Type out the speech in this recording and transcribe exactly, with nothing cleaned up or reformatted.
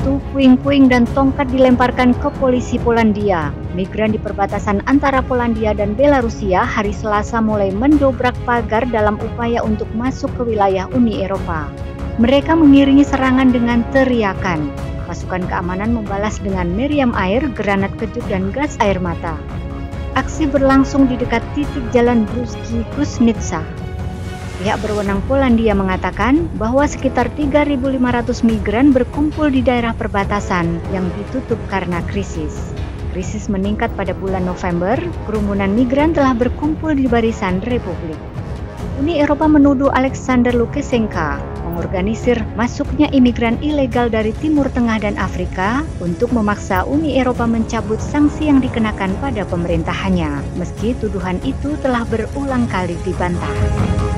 batu, puing-puing dan tongkat dilemparkan ke polisi Polandia. Migran di perbatasan antara Polandia dan Belarusia hari Selasa mulai mendobrak pagar dalam upaya untuk masuk ke wilayah Uni Eropa. Mereka mengiringi serangan dengan teriakan. Pasukan keamanan membalas dengan meriam air, granat kejut dan gas air mata. Aksi berlangsung di dekat titik jalan Bruski-Kusnitsa. Pihak berwenang Polandia mengatakan bahwa sekitar tiga ribu lima ratus migran berkumpul di daerah perbatasan yang ditutup karena krisis. Krisis meningkat pada bulan November, kerumunan migran telah berkumpul di barisan republik. Uni Eropa menuduh Alexander Lukashenko mengorganisir masuknya imigran ilegal dari Timur Tengah dan Afrika untuk memaksa Uni Eropa mencabut sanksi yang dikenakan pada pemerintahannya, meski tuduhan itu telah berulang kali dibantah.